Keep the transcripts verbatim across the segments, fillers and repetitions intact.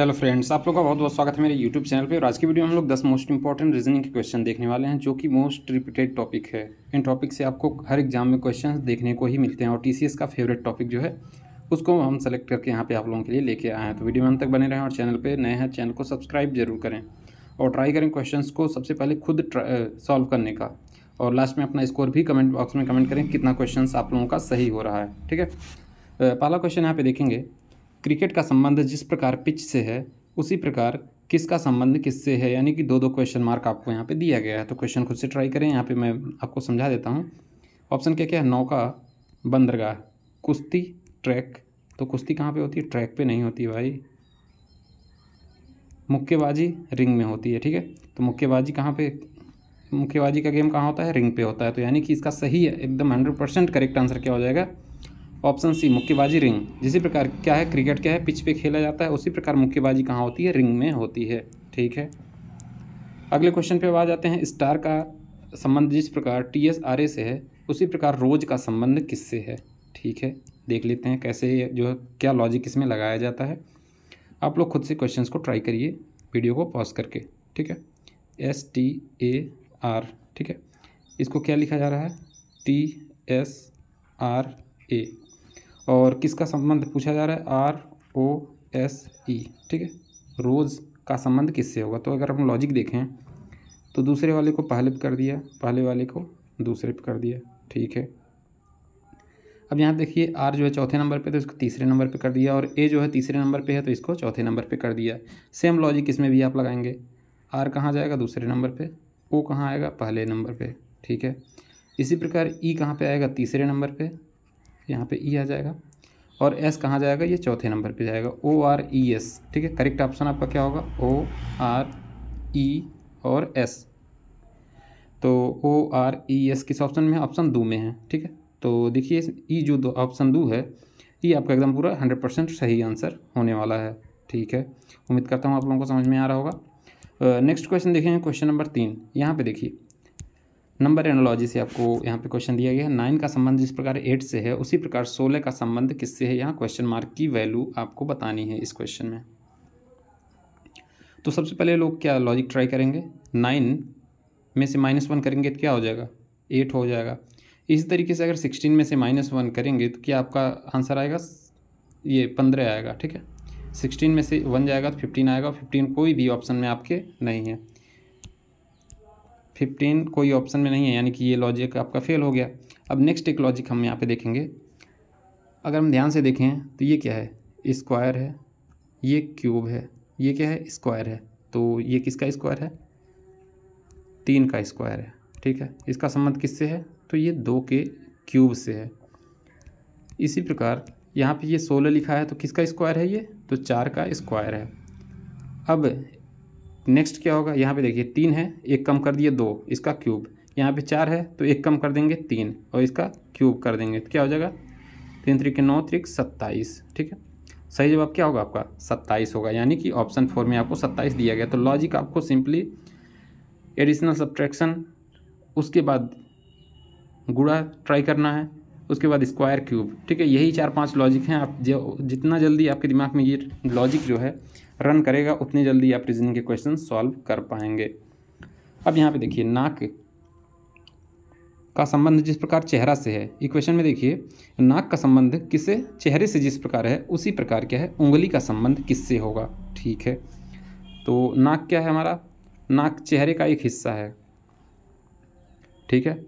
Hello friends, आप लोगों का बहुत बहुत स्वागत है मेरे यूट्यूब चैनल पे। और आज की वीडियो में हम लोग दस मोस्ट इंपॉर्टेंट रीजनिंग के क्वेश्चन देखने वाले हैं, जो कि मोस्ट रिपीटेड टॉपिक है। इन टॉपिक से आपको हर एग्जाम में क्वेश्चंस देखने को ही मिलते हैं और टीसीएस का फेवरेट टॉपिक जो है उसको हम सेलेक्ट करके यहाँ पे आप लोगों के लिए लेके आए हैं। तो वीडियो में अंत तक बने रहें और चैनल पर नए हैं चैनल को सब्सक्राइब जरूर करें और ट्राई करें क्वेश्चन को सबसे पहले खुद सॉल्व करने का। और लास्ट में अपना स्कोर भी कमेंट बॉक्स में कमेंट करें कितना क्वेश्चन आप लोगों का सही हो रहा है। ठीक है, पहला क्वेश्चन यहाँ पर देखेंगे, क्रिकेट का संबंध जिस प्रकार पिच से है उसी प्रकार किसका संबंध किससे है, यानी कि दो दो क्वेश्चन मार्क आपको यहाँ पे दिया गया है। तो क्वेश्चन खुद से ट्राई करें, यहाँ पे मैं आपको समझा देता हूँ। ऑप्शन क्या क्या है, नौका, बंदरगाह, कुश्ती, ट्रैक। तो कुश्ती कहाँ पे होती है, ट्रैक पे नहीं होती भाई। मुक्केबाजी रिंग में होती है। ठीक है, तो मुक्केबाजी कहाँ पे, मुक्केबाजी का गेम कहाँ होता है, रिंग पे होता है। तो यानी कि इसका सही एकदम हंड्रेड परसेंट करेक्ट आंसर क्या हो जाएगा, ऑप्शन सी मुक्केबाजी रिंग। जिसी प्रकार क्या है, क्रिकेट क्या है, पिच पे खेला जाता है, उसी प्रकार मुक्केबाजी कहाँ होती है, रिंग में होती है। ठीक है, अगले क्वेश्चन पे आ जाते हैं, स्टार का संबंध जिस प्रकार टी एस आर ए से है उसी प्रकार रोज का संबंध किससे है। ठीक है, देख लेते हैं कैसे जो क्या लॉजिक इसमें लगाया जाता है। आप लोग खुद से क्वेश्चन को ट्राई करिए वीडियो को पॉज करके। ठीक है, एस टी ए आर, ठीक है, इसको क्या लिखा जा रहा है, टी एस आर ए, और किसका संबंध पूछा जा रहा है, आर ओ एस ई। ठीक है, रोज़ का संबंध किससे होगा। तो अगर हम लॉजिक देखें तो दूसरे वाले को पहले पे कर दिया, पहले वाले को दूसरे पे कर दिया। ठीक है, अब यहाँ देखिए आर जो है चौथे नंबर पे, तो इसको तीसरे नंबर पे कर दिया, और ए जो है तीसरे नंबर पे है तो इसको चौथे नंबर पे कर दिया। सेम लॉजिक इसमें भी आप लगाएंगे, आर कहाँ जाएगा, दूसरे नंबर पर, ओ कहाँ आएगा, पहले नंबर पर। ठीक है, इसी प्रकार ई कहाँ पर आएगा, तीसरे नंबर पर, यहाँ पे ई आ जाएगा, और एस कहाँ जाएगा, ये चौथे नंबर पे जाएगा, ओ आर ई एस। ठीक है, करेक्ट ऑप्शन आपका क्या होगा, ओ आर ई और एस। तो ओ आर ई एस किस ऑप्शन में है, ऑप्शन दो में है। ठीक है, तो देखिए ई जो दो ऑप्शन दो है, ये आपका एकदम पूरा हंड्रेड परसेंट सही आंसर होने वाला है। ठीक है, उम्मीद करता हूँ आप लोगों को समझ में आ रहा होगा। नेक्स्ट क्वेश्चन देखेंगे, क्वेश्चन नंबर तीन। यहाँ पर देखिए नंबर एनालॉजी से आपको यहाँ पे क्वेश्चन दिया गया है, नाइन का संबंध जिस प्रकार एट से है उसी प्रकार सोलह का संबंध किससे है। यहाँ क्वेश्चन मार्क की वैल्यू आपको बतानी है इस क्वेश्चन में। तो सबसे पहले लोग क्या लॉजिक ट्राई करेंगे, नाइन में से माइनस वन करेंगे तो क्या हो जाएगा, एट हो जाएगा। इसी तरीके से अगर सिक्सटीन में से माइनस वन करेंगे तो क्या आपका आंसर आएगा, ये पंद्रह आएगा। ठीक है, सिक्सटीन में से वन जाएगा तो फिफ्टीन आएगा। फिफ्टीन कोई भी ऑप्शन में आपके नहीं है, फिफ्टीन कोई ऑप्शन में नहीं है, यानी कि ये लॉजिक आपका फेल हो गया। अब नेक्स्ट एक लॉजिक हम यहाँ पे देखेंगे, अगर हम ध्यान से देखें तो ये क्या है, स्क्वायर है, ये क्यूब है, ये क्या है, स्क्वायर है। तो ये किसका स्क्वायर है, तीन का स्क्वायर है। ठीक है, इसका संबंध किससे है, तो ये दो के क्यूब से है। इसी प्रकार यहाँ पे ये सोलह लिखा है तो किसका स्क्वायर है, ये तो चार का स्क्वायर है। अब नेक्स्ट क्या होगा, यहाँ पे देखिए तीन है, एक कम कर दिए दो, इसका क्यूब। यहाँ पे चार है तो एक कम कर देंगे तीन, और इसका क्यूब कर देंगे तो क्या हो जाएगा, तीन त्रिक नौ त्रिक सत्ताईस। ठीक है, सही जवाब क्या होगा आपका, सत्ताईस होगा, यानी कि ऑप्शन फोर में आपको सत्ताईस दिया गया। तो लॉजिक आपको सिंपली एडिशनल सब्ट्रैक्शन, उसके बाद गुणा ट्राई करना है, उसके बाद स्क्वायर क्यूब। ठीक है, यही चार पांच लॉजिक हैं। आप जो जितना जल्दी आपके दिमाग में ये लॉजिक जो है रन करेगा उतनी जल्दी आप रीजनिंग के क्वेश्चन सॉल्व कर पाएंगे। अब यहाँ पे देखिए, नाक का संबंध जिस प्रकार चेहरा से है, इक्वेशन में देखिए नाक का संबंध किससे, चेहरे से जिस प्रकार है उसी प्रकार क्या है, उंगली का संबंध किससे होगा। ठीक है, तो नाक क्या है हमारा, नाक चेहरे का एक हिस्सा है। ठीक है,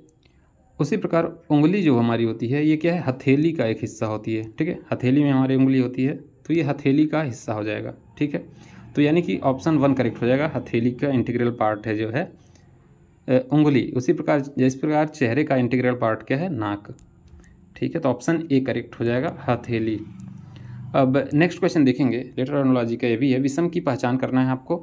उसी प्रकार उंगली जो हमारी होती है ये क्या है, हथेली का एक हिस्सा होती है। ठीक है, हथेली में हमारी उंगली होती है तो ये हथेली का हिस्सा हो जाएगा। ठीक है, तो यानी कि ऑप्शन वन करेक्ट हो जाएगा, हथेली का इंटीग्रल पार्ट है जो है उंगली, उसी प्रकार जिस प्रकार चेहरे का इंटीग्रल पार्ट क्या है, नाक। ठीक है, तो ऑप्शन ए करेक्ट हो जाएगा, हथेली। अब नेक्स्ट क्वेश्चन देखेंगे, लेटर एनालॉजी का ये भी है, विषम की पहचान करना है आपको।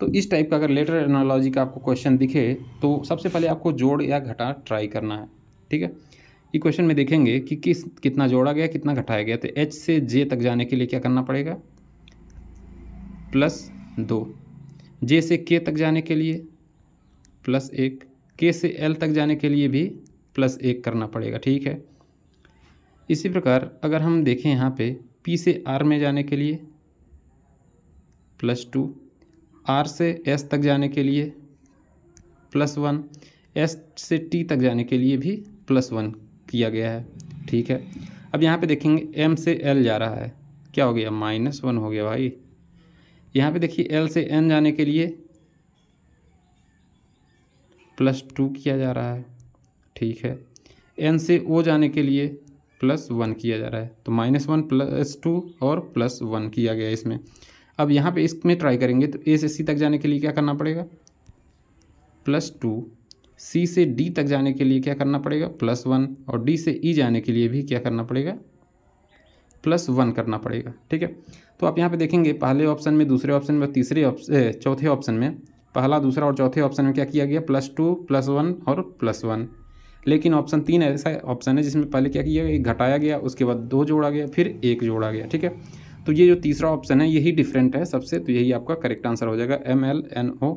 तो इस टाइप का अगर लेटर एनालॉजी का आपको क्वेश्चन दिखे तो सबसे पहले आपको जोड़ या घटा ट्राई करना है। ठीक है, ये क्वेश्चन में देखेंगे कि किस कितना जोड़ा गया कितना घटाया गया। तो एच से जे तक जाने के लिए क्या करना पड़ेगा, प्लस दो, जे से के तक जाने के लिए प्लस एक, के से एल तक जाने के लिए भी प्लस एक करना पड़ेगा। ठीक है, इसी प्रकार अगर हम देखें यहाँ पे पी से आर में जाने के लिए प्लस टू, आर से एस तक जाने के लिए प्लस वन, एस से टी तक जाने के लिए भी प्लस वन किया गया है। ठीक है, अब यहाँ पे देखेंगे एम से एल जा रहा है, क्या हो गया माइनस वन हो गया भाई। यहाँ पे देखिए एल से एन जाने के लिए प्लस टू किया जा रहा है। ठीक है, एन से ओ जाने के लिए प्लस वन किया जा रहा है, तो माइनस वन प्लस टू और प्लस वन किया गया इसमें। अब यहाँ पे इसमें ट्राई करेंगे तो ए से सी तक जाने के लिए क्या करना पड़ेगा प्लस टू, सी से डी तक जाने के लिए क्या करना पड़ेगा प्लस वन, और डी से ई जाने के लिए भी क्या करना पड़ेगा प्लस वन करना पड़ेगा। ठीक है, तो आप यहाँ पे देखेंगे पहले ऑप्शन में, दूसरे ऑप्शन में, तीसरे ऑप्शन, चौथे ऑप्शन में, पहला दूसरा और चौथे ऑप्शन में क्या किया गया प्लस टू, प्लस वन और प्लस वन। लेकिन ऑप्शन तीन ऐसा ऑप्शन है जिसमें पहले क्या किया गया एक घटाया गया, उसके बाद दो जोड़ा गया, फिर एक जोड़ा गया। ठीक है, तो ये जो तीसरा ऑप्शन है यही डिफरेंट है सबसे, तो यही आपका करेक्ट आंसर हो जाएगा। M L N O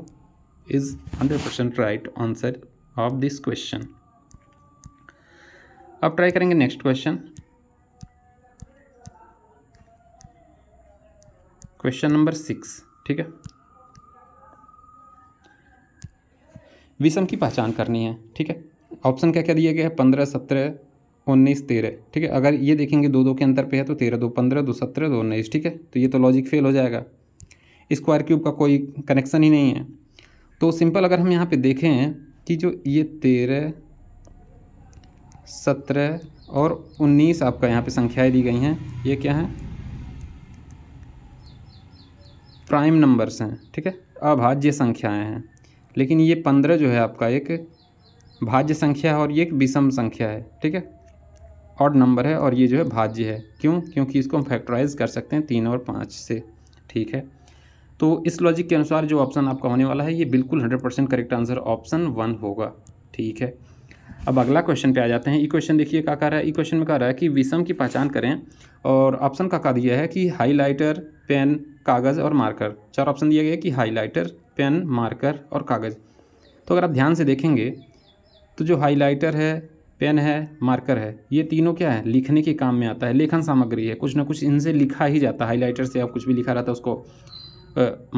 is hundred percent right answer of this question. अब ट्राई करेंगे next question, question number six. ठीक है, विषम की पहचान करनी है। ठीक है, ऑप्शन क्या क्या दिया गया है पंद्रह, सत्रह, उन्नीस, तेरह। ठीक है, अगर ये देखेंगे दो दो के अंतर पे है तो तेरह दो पंद्रह, दो सत्रह, दो उन्नीस। ठीक है, तो ये तो लॉजिक फेल हो जाएगा, स्क्वायर क्यूब का कोई कनेक्शन ही नहीं है। तो सिंपल अगर हम यहाँ पे देखें कि जो ये तेरह, सत्रह और उन्नीस आपका यहाँ पे संख्याएँ दी गई हैं, ये क्या हैं प्राइम नंबर्स हैं। ठीक है, अभाज्य संख्याएँ हैं, लेकिन ये पंद्रह जो है आपका एक भाज्य संख्या है और ये एक विषम संख्या है। ठीक है, ऑड नंबर है और ये जो है भाज्य है, क्यों क्योंकि इसको हम फैक्टराइज कर सकते हैं तीन और पाँच से। ठीक है, तो इस लॉजिक के अनुसार जो ऑप्शन आपका होने वाला है ये बिल्कुल hundred percent correct answer option one होगा। ठीक है, अब अगला क्वेश्चन पे आ जाते हैं। ई क्वेश्चन देखिए क्या कह रहा है, ई क्वेश्चन में कह रहा है कि विषम की पहचान करें, और ऑप्शन का कहा दिया है कि हाईलाइटर, पेन, कागज़ और मार्कर। चार ऑप्शन दिया गया है कि हाईलाइटर, पेन, मार्कर और कागज़। तो अगर आप ध्यान से देखेंगे तो जो हाइलाइटर है, पेन है, मार्कर है, ये तीनों क्या है लिखने के काम में आता है, लेखन सामग्री है, कुछ ना कुछ इनसे लिखा ही जाता है। हाइलाइटर से आप कुछ भी लिखा रहता है उसको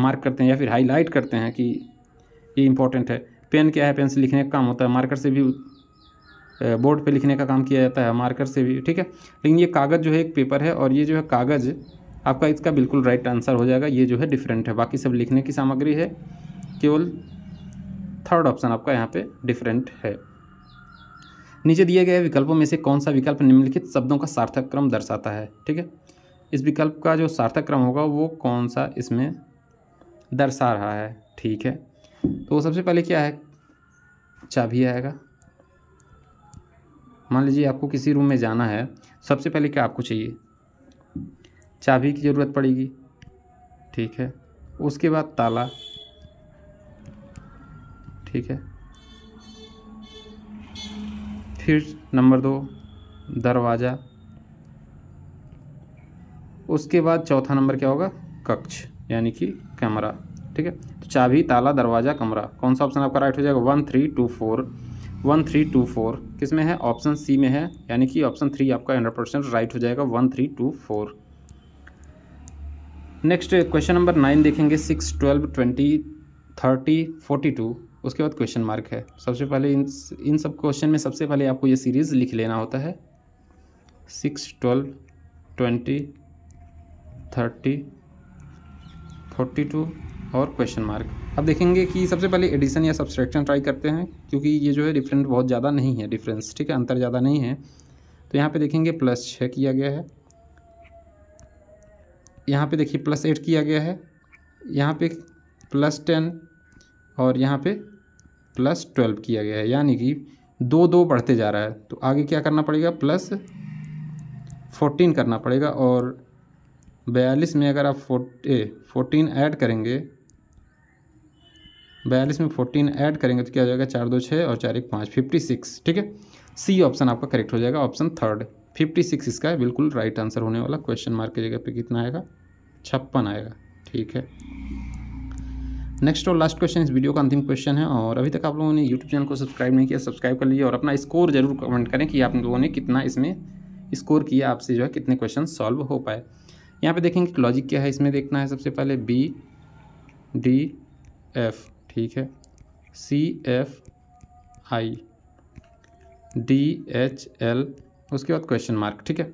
मार्क करते हैं या फिर हाईलाइट करते हैं कि ये इंपॉर्टेंट है। पेन क्या है, पेन से लिखने का काम होता है, मार्कर से भी बोर्ड पे लिखने का काम किया जाता है, मार्कर से भी। ठीक है, लेकिन ये कागज़ जो है एक पेपर है, और ये जो है कागज़ आपका इसका बिल्कुल राइट आंसर हो जाएगा, ये जो है डिफरेंट है, बाकी सब लिखने की सामग्री है, केवल थर्ड ऑप्शन आपका यहाँ पे डिफरेंट है। नीचे दिए गए विकल्पों में से कौन सा विकल्प निम्नलिखित शब्दों का सार्थक क्रम दर्शाता है। ठीक है, इस विकल्प का जो सार्थक क्रम होगा वो कौन सा इसमें दर्शा रहा है। ठीक है, तो सबसे पहले क्या है चाबी आएगा। मान लीजिए आपको किसी रूम में जाना है, सबसे पहले क्या आपको चाहिए चाबी की ज़रूरत पड़ेगी। ठीक है, उसके बाद ताला। ठीक है, फिर नंबर दो दरवाज़ा, उसके बाद चौथा नंबर क्या होगा कक्ष यानी कि कमरा। ठीक है, तो चाबी, ताला, दरवाज़ा, कमरा, कौन सा ऑप्शन आपका राइट हो जाएगा one three two four one three two four किस में है ऑप्शन सी में है, यानी कि ऑप्शन थ्री आपका हंड्रेड परसेंट राइट हो जाएगा one three two four. Next question number nine देखेंगे six, twelve, twenty, thirty, forty two, उसके बाद क्वेश्चन मार्क है। सबसे पहले इन इन सब क्वेश्चन में सबसे पहले आपको ये सीरीज़ लिख लेना होता है six, twelve, twenty, thirty, forty two और क्वेश्चन मार्क। अब देखेंगे कि सबसे पहले एडिशन या सब्सट्रैक्शन ट्राई करते हैं, क्योंकि ये जो है डिफरेंट बहुत ज़्यादा नहीं है डिफरेंस। ठीक है, अंतर ज़्यादा नहीं है, तो यहाँ पे देखेंगे प्लस छः किया गया है, यहाँ पे देखिए प्लस एट किया गया है, यहाँ पे प्लस टेन और यहाँ पे प्लस ट्वेल्व किया गया है, यानी कि दो दो बढ़ते जा रहा है। तो आगे क्या करना पड़ेगा प्लस फोर्टीन करना पड़ेगा, और बयालीस में अगर आप फोर्टीन ऐड करेंगे, बयालीस में फोर्टीन ऐड करेंगे तो क्या हो जाएगा चार दो छः और चार एक पाँच, फिफ्टी सिक्स। ठीक है, सी ऑप्शन आपका करेक्ट हो जाएगा ऑप्शन थर्ड, फिफ्टी सिक्स इसका बिल्कुल राइट आंसर होने वाला। क्वेश्चन मार्क की जगह पे कितना आएगा छप्पन आएगा। ठीक है, नेक्स्ट और लास्ट क्वेश्चन इस वीडियो का अंतिम क्वेश्चन है, और अभी तक आप लोगों ने यूट्यूब चैनल को सब्सक्राइब नहीं किया सब्सक्राइब कर लीजिए, और अपना स्कोर जरूर कमेंट करें कि आप लोगों ने कितना इसमें स्कोर किया, आपसे जो है कितने क्वेश्चन सॉल्व हो पाए। यहाँ पे देखेंगे लॉजिक क्या है, इसमें देखना है सबसे पहले बी डी एफ, ठीक है, C F I, D H L, उसके बाद क्वेश्चन मार्क, ठीक है।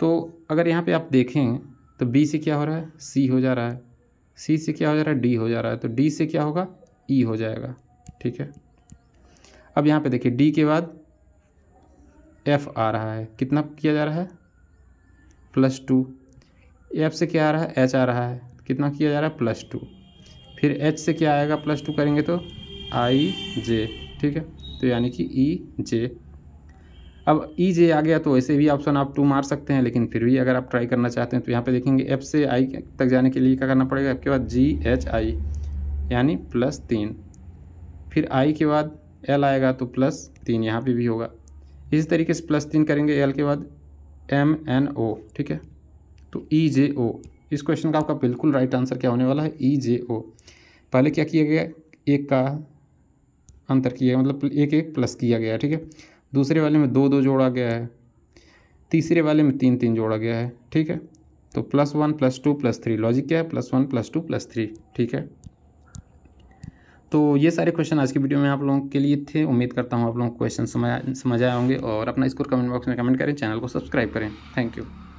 तो अगर यहाँ पे आप देखें तो बी से क्या हो रहा है, सी हो जा रहा है, सी से क्या हो जा रहा है, डी हो जा रहा है, तो डी से क्या होगा, ई हो जाएगा, ठीक है। अब यहाँ पे देखिए डी के बाद एफ आ रहा है, कितना किया जा रहा है, प्लस टू। एफ से क्या आ रहा है, एच आ रहा है, कितना किया जा रहा है, प्लस टू। फिर एच से क्या आएगा, प्लस टू करेंगे तो आई जे, ठीक है, तो यानी कि ई जे। अब ई जे आ गया तो ऐसे भी ऑप्शन आप टू मार सकते हैं, लेकिन फिर भी अगर आप ट्राई करना चाहते हैं तो यहाँ पे देखेंगे एफ से आई तक जाने के लिए क्या करना पड़ेगा, आपके बाद जी एच आई यानी प्लस तीन, फिर आई के बाद एल आएगा तो प्लस तीन यहाँ पे भी होगा। इसी तरीके से प्लस तीन करेंगे, एल के बाद एम एन ओ, ठीक है, तो ई जे ओ। इस क्वेश्चन का आपका बिल्कुल राइट आंसर क्या होने वाला है, ई जे ओ। पहले क्या किया गया, एक का अंतर किया, मतलब एक एक प्लस किया गया, ठीक है। दूसरे वाले में दो दो जोड़ा गया है, तीसरे वाले में तीन तीन जोड़ा गया है, ठीक है। तो plus one plus two plus three, logic क्या है, plus one plus two plus three, ठीक है। तो ये सारे क्वेश्चन आज की वीडियो में आप लोगों के लिए थे। उम्मीद करता हूँ आप लोगों को क्वेश्चन समझ समझ आए होंगे, और अपना स्कोर कमेंट बॉक्स में कमेंट करें, चैनल को सब्सक्राइब करें। Thank you.